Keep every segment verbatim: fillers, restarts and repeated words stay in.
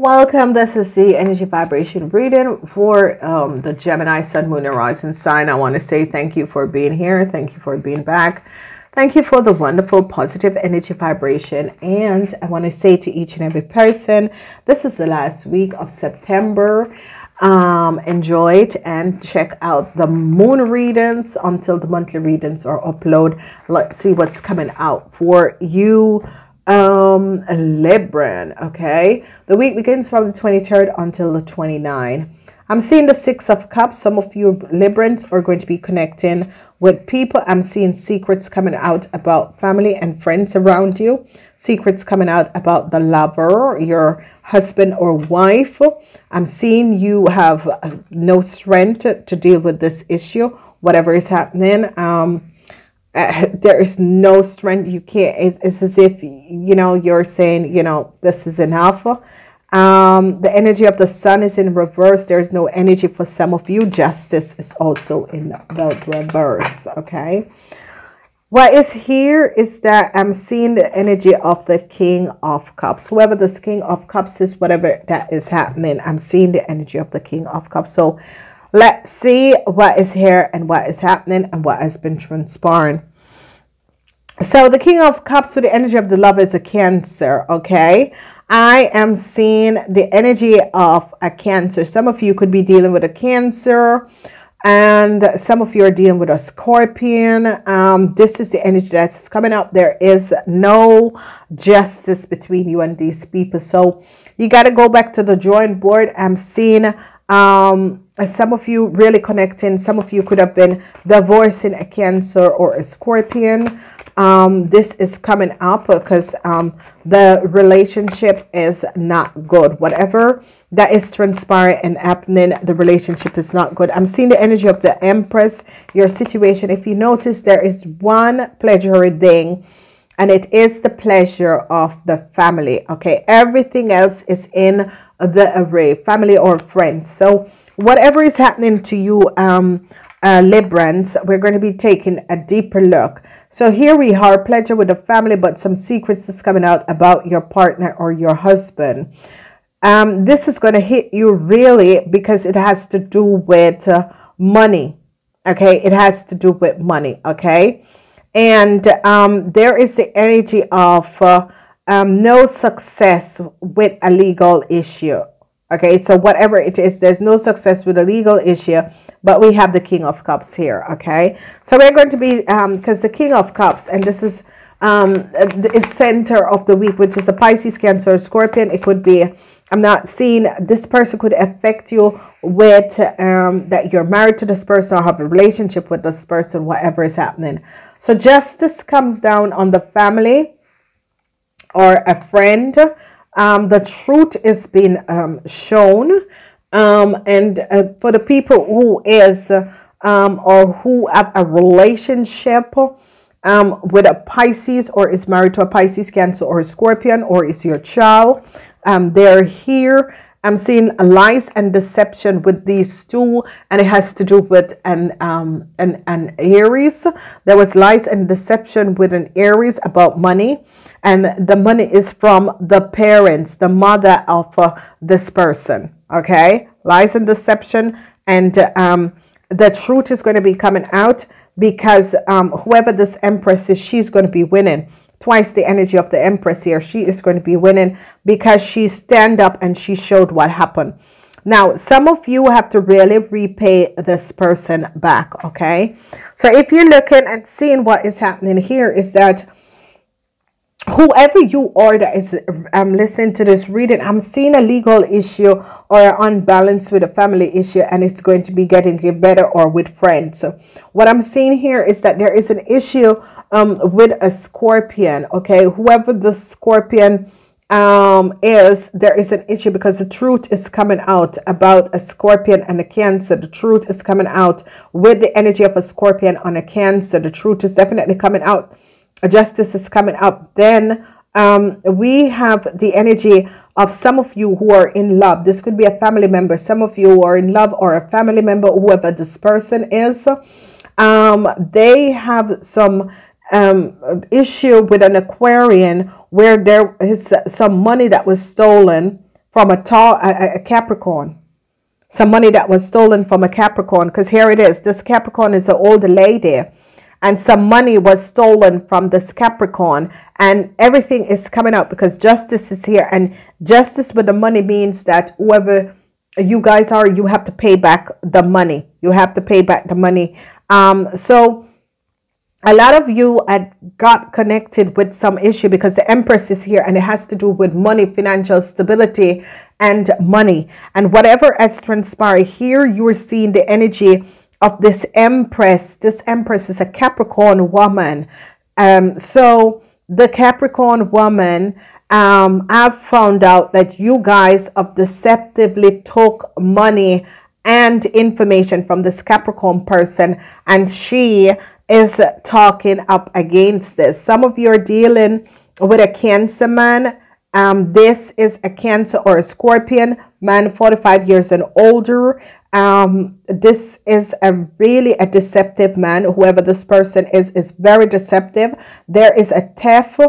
Welcome, this is the energy vibration reading for um, the Gemini Sun, Moon, and Rising sign. I want to say thank you for being here. Thank you for being back. Thank you for the wonderful positive energy vibration. And I want to say to each and every person, this is the last week of September. Um, enjoy it and check out the moon readings until the monthly readings are uploaded. Let's see what's coming out for you. Um, Libra, okay? The week begins from the twenty-third until the twenty-ninth. I'm seeing the Six of Cups. Some of you Librans are going to be connecting with people. I'm seeing secrets coming out about family and friends around you. Secrets coming out about the lover, your husband or wife. I'm seeing you have no strength to, to deal with this issue, whatever is happening. Um, Uh, there is no strength. You can't, it's, it's as if, you know, you're saying, you know, this is enough. Um, the energy of the sun is in reverse. There's no energy for some of you. Justice is also in the reverse, okay? What is here is that I'm seeing the energy of the King of Cups. Whoever this King of Cups is, whatever that is happening, I'm seeing the energy of the King of Cups. So let's see what is here and what is happening and what has been transpiring. So the King of Cups with the energy of the love is a Cancer, okay? I am seeing the energy of a Cancer. Some of you could be dealing with a Cancer and some of you are dealing with a Scorpion. Um, this is the energy that's coming up. There is no justice between you and these people. So you got to go back to the drawing board. I'm seeing... Um, some of you really connecting. Some of you could have been divorcing a Cancer or a Scorpion. Um, this is coming up because um, the relationship is not good. Whatever that is transpiring and happening, the relationship is not good. I'm seeing the energy of the Empress, your situation. If you notice, there is one pleasure thing, and it is the pleasure of the family. Okay, everything else is in the array, family or friends. So whatever is happening to you, um, uh, Librans, we're going to be taking a deeper look. So here we are, pleasure with the family, but some secrets is coming out about your partner or your husband. Um, this is going to hit you really because it has to do with uh, money. Okay, it has to do with money. Okay, and um, there is the energy of uh, um, no success with a legal issue. Okay, so whatever it is, there's no success with a legal issue, but we have the King of Cups here, okay? So we're going to be, because um, the King of Cups, and this is um, the center of the week, which is a Pisces, Cancer, Scorpion. It could be, I'm not seeing, this person could affect you with um, that you're married to this person or have a relationship with this person, whatever is happening. So justice comes down on the family or a friend. Um, the truth is being um, shown, um, and uh, for the people who is um, or who have a relationship um, with a Pisces or is married to a Pisces, Cancer, or a Scorpion, or is your child, um, they're here. I'm seeing lies and deception with these two, and it has to do with an, um, an, an Aries. There was lies and deception with an Aries about money, and the money is from the parents, the mother of uh, this person, okay? Lies and deception, and um, the truth is going to be coming out because um, whoever this Empress is, she's going to be winning. Twice the energy of the Empress here. She is going to be winning because she stand up and she showed what happened. Now, some of you have to really repay this person back, okay? So if you're looking and seeing what is happening here is that whoever you are that is um, listening to this reading, I'm seeing a legal issue or unbalance with a family issue, and it's going to be getting you better or with friends. So what I'm seeing here is that there is an issue um, with a Scorpion, okay? Whoever the Scorpion um, is, there is an issue because the truth is coming out about a Scorpion and a Cancer. The truth is coming out with the energy of a Scorpion on a Cancer. The truth is definitely coming out. Justice is coming up. Then um, we have the energy of some of you who are in love. This could be a family member. Some of you who are in love or a family member, whoever this person is. Um, they have some um, issue with an Aquarian where there is some money that was stolen from a, tall, a, a Capricorn. Some money that was stolen from a Capricorn. Because here it is. This Capricorn is an older lady. And some money was stolen from this Capricorn. And everything is coming out because justice is here. And justice with the money means that whoever you guys are, you have to pay back the money. You have to pay back the money. Um, so a lot of you had got connected with some issue because the Empress is here, and it has to do with money, financial stability, and money. And whatever has transpired here, you're seeing the energy of this Empress. This Empress is a Capricorn woman. Um, so the Capricorn woman, um, I've found out that you guys have deceptively took money and information from this Capricorn person, and she is talking up against this. Some of you are dealing with a Cancer man. Um, this is a Cancer or a Scorpion man, forty-five years and older. Um, this is a really a deceptive man. Whoever this person is, is very deceptive. There is a theft,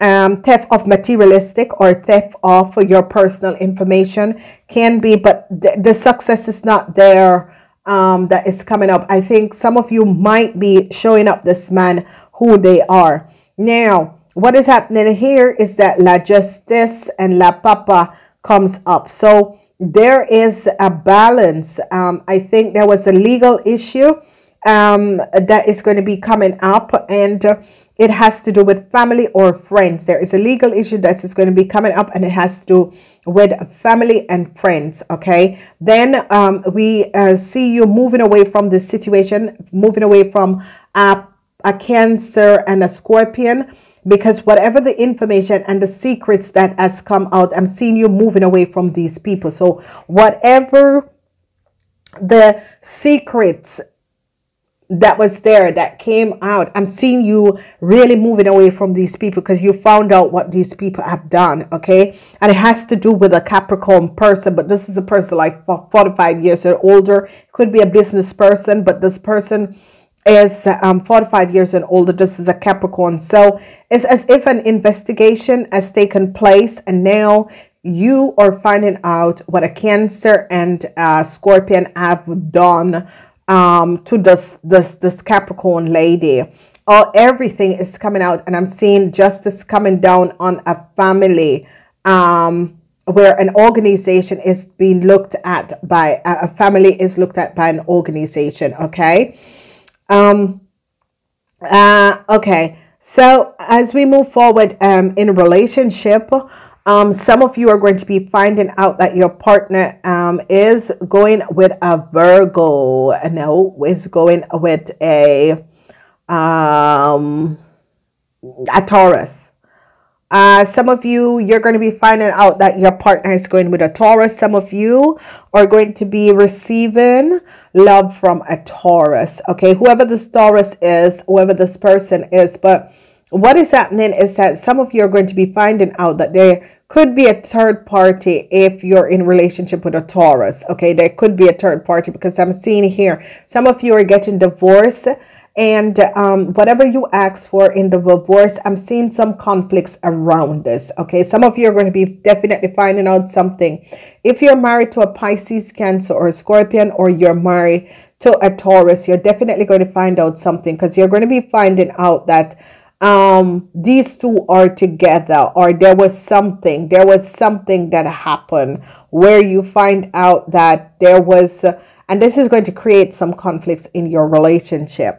um, theft of materialistic or theft of your personal information can be, but the, the success is not there. Um, that is coming up. I think some of you might be showing up this man who they are. Now, what is happening here is that La Justice and La Papa comes up. So there is a balance. Um, I think there was a legal issue um, that is going to be coming up, and uh, it has to do with family or friends. There is a legal issue that is going to be coming up, and it has to do with family and friends. Okay, then um, we uh, see you moving away from this situation, moving away from a, a Cancer and a Scorpion, because whatever the information and the secrets that has come out, I'm seeing you moving away from these people. So whatever the secrets that was there that came out, I'm seeing you really moving away from these people because you found out what these people have done. Okay, and it has to do with a Capricorn person, but this is a person like forty-five years or older. Could be a business person, but this person is um, forty-five years and older. This is a Capricorn. So it's as if an investigation has taken place, and now you are finding out what a Cancer and a Scorpion have done um to this this this Capricorn lady. All everything is coming out, and I'm seeing justice coming down on a family um where an organization is being looked at by a family is looked at by an organization. Okay, um uh okay, so as we move forward um in a relationship, Um, some of you are going to be finding out that your partner um, is going with a Virgo. No, is going with a um, a Taurus. Uh, some of you, you're going to be finding out that your partner is going with a Taurus. Some of you are going to be receiving love from a Taurus. Okay, whoever this Taurus is, whoever this person is, but what is happening is that some of you are going to be finding out that there could be a third party if you're in relationship with a Taurus. Okay, there could be a third party because I'm seeing here some of you are getting divorced, and um, whatever you ask for in the divorce, I'm seeing some conflicts around this. Okay, some of you are going to be definitely finding out something. If you're married to a Pisces, Cancer, or a Scorpion, or you're married to a Taurus, you're definitely going to find out something because you're going to be finding out that um these two are together, or there was something there was something that happened where you find out that there was uh, and this is going to create some conflicts in your relationship.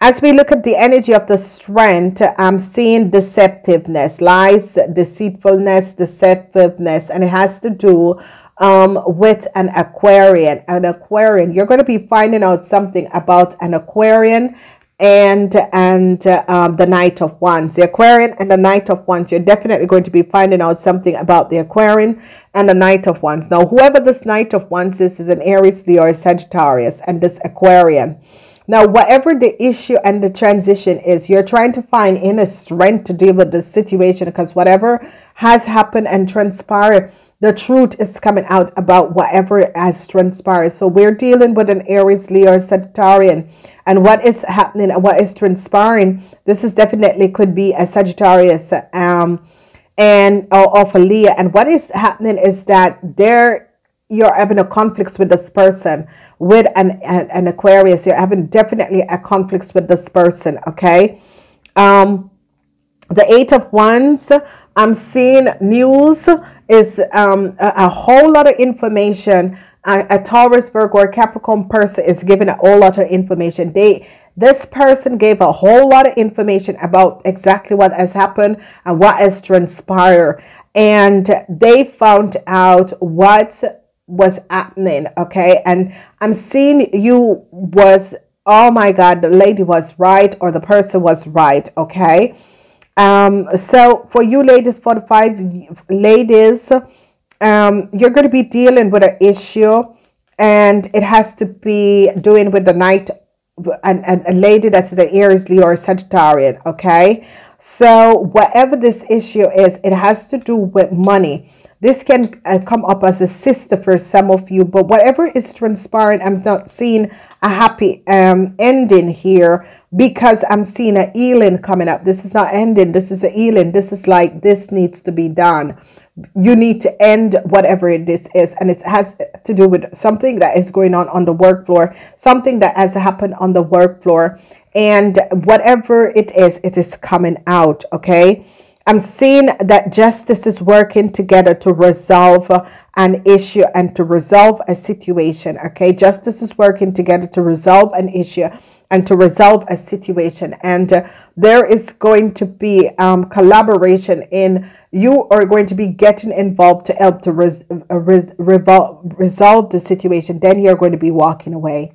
As we look at the energy of the strength, I'm seeing deceptiveness, lies, deceitfulness, deceptiveness, and it has to do um with an Aquarian. An Aquarian, you're going to be finding out something about an Aquarian and and uh, um, the Knight of Wands. The Aquarian and the Knight of Wands, you're definitely going to be finding out something about the Aquarian and the Knight of Wands. Now whoever this Knight of Wands is is an Aries, Leo, or Sagittarius, and this Aquarian. Now whatever the issue and the transition is, you're trying to find inner strength to deal with this situation because whatever has happened and transpired, the truth is coming out about whatever has transpired. So we're dealing with an Aries, Leo, or Sagittarian, and what is happening and what is transpiring, this is definitely could be a Sagittarius um and uh, of a Leah. And what is happening is that there you're having a conflict with this person, with an, an, an Aquarius. You're having definitely a conflict with this person, okay? Um, the Eight of Wands, I'm seeing news is um, a, a whole lot of information. A, a Taurus, Virgo, or Capricorn person is giving a whole lot of information. They, this person gave a whole lot of information about exactly what has happened and what has transpired. And they found out what was happening, okay? And I'm seeing you was, oh my God, the lady was right, or the person was right, okay? Um, so for you ladies, forty-five ladies, um, you're going to be dealing with an issue, and it has to be doing with the Knight and, and a lady that's the Aries, Leo, or Sagittarian, okay? So whatever this issue is, it has to do with money. This can uh, come up as a sister for some of you, but whatever is transpiring, I'm not seeing a happy um, ending here, because I'm seeing a healing coming up. This is not ending. This is a healing. This is like, this needs to be done. You need to end whatever this is. And it has to do with something that is going on on the work floor, something that has happened on the work floor. And whatever it is, it is coming out, okay? I'm seeing that justice is working together to resolve an issue and to resolve a situation, okay? Justice is working together to resolve an issue and to resolve a situation. And uh, there is going to be um, collaboration in, you are going to be getting involved to help to res res revolve, resolve the situation. Then you're going to be walking away.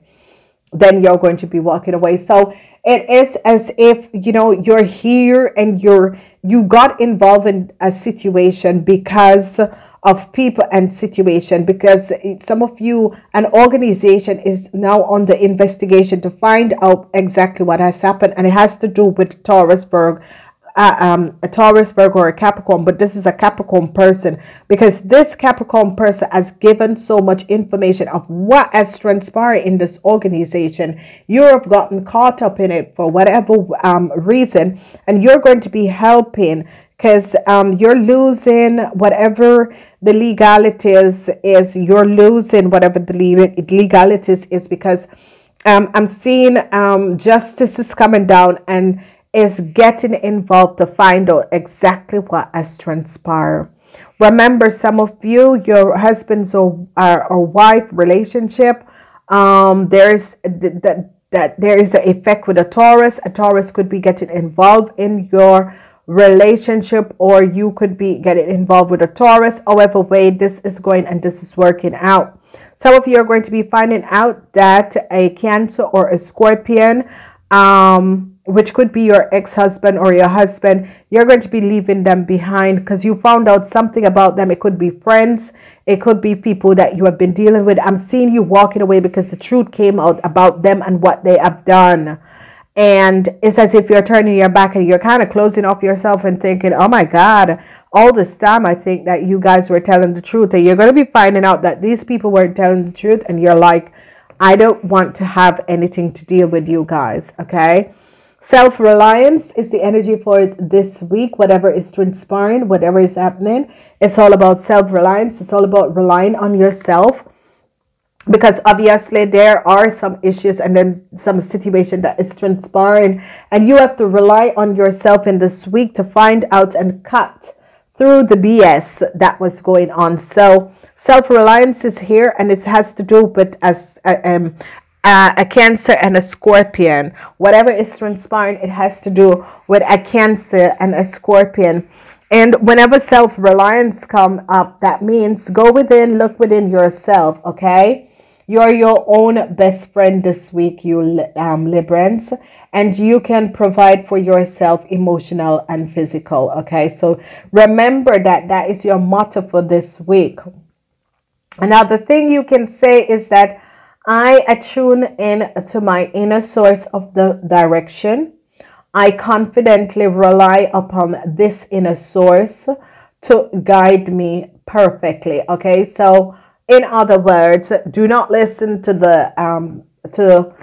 Then you're going to be walking away. So it is as if, you know, you're here and you're, you got involved in a situation because of people and situation, because some of you, an organization is now on the investigation to find out exactly what has happened. And it has to do with Taurus, Virgo, uh, um, a Taurus, Virgo, or a Capricorn, but this is a Capricorn person, because this Capricorn person has given so much information of what has transpired in this organization. You have gotten caught up in it for whatever um, reason, and you're going to be helping, because um, you're losing whatever the legalities is. You're losing whatever the legalities is, because um, I'm seeing um, justice is coming down and is getting involved to find out exactly what has transpired. Remember, some of you, your husband's or, or, or wife relationship, um, there's th th that there is the effect with a Taurus. A Taurus could be getting involved in your relationship, or you could be getting involved with a Taurus. However way this is going and this is working out, some of you are going to be finding out that a Cancer or a Scorpion, um which could be your ex-husband or your husband, you're going to be leaving them behind because you found out something about them. It could be friends, it could be people that you have been dealing with. I'm seeing you walking away because the truth came out about them and what they have done. And it's as if you're turning your back and you're kind of closing off yourself and thinking, oh my God, all this time I think that you guys were telling the truth. And you're going to be finding out that these people weren't telling the truth. And you're like, I don't want to have anything to deal with you guys. Okay. Self-reliance is the energy for this week. Whatever is transpiring, whatever is happening, it's all about self-reliance. It's all about relying on yourself. Because obviously there are some issues and then some situation that is transpiring, and you have to rely on yourself in this week to find out and cut through the B S that was going on. So self-reliance is here, and it has to do with as uh, um, uh, a Cancer and a Scorpion. Whatever is transpiring, it has to do with a Cancer and a Scorpion. And whenever self-reliance comes up, that means go within, look within yourself, okay? You're your own best friend this week, you um, Librans, and you can provide for yourself, emotional and physical, okay? So remember that that is your motto for this week. Another thing you can say is that I attune in to my inner source of the direction. I confidently rely upon this inner source to guide me perfectly, okay? So in other words, do not listen to the um, to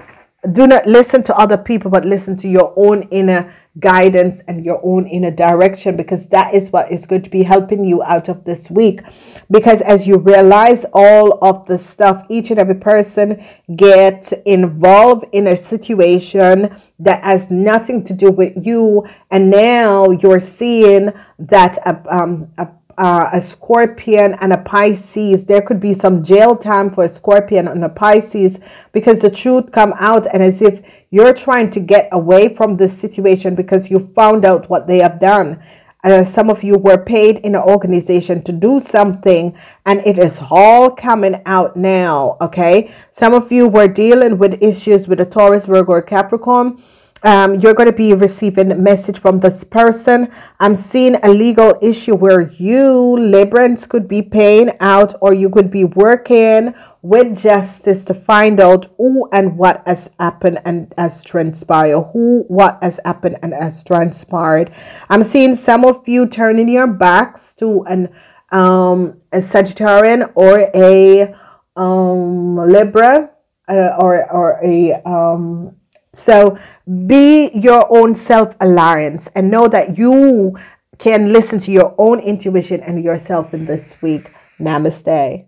do not listen to other people, but listen to your own inner guidance and your own inner direction, because that is what is going to be helping you out of this week. Because as you realize all of the stuff, each and every person gets involved in a situation that has nothing to do with you, and now you're seeing that a, um, a Uh, a Scorpion and a Pisces, there could be some jail time for a Scorpion and a Pisces, because the truth come out, and as if you're trying to get away from this situation because you found out what they have done. Uh, some of you were paid in an organization to do something, and it is all coming out now, okay? Some of you were dealing with issues with a Taurus, Virgo, or Capricorn. Um, you're going to be receiving a message from this person. I'm seeing a legal issue where you, Librans, could be paying out, or you could be working with justice to find out who and what has happened and has transpired. Who, what has happened and has transpired. I'm seeing some of you turning your backs to an um, a Sagittarian or a um, Libra uh, or, or a... Um, So be your own self-reliance, and know that you can listen to your own intuition and yourself in this week. Namaste.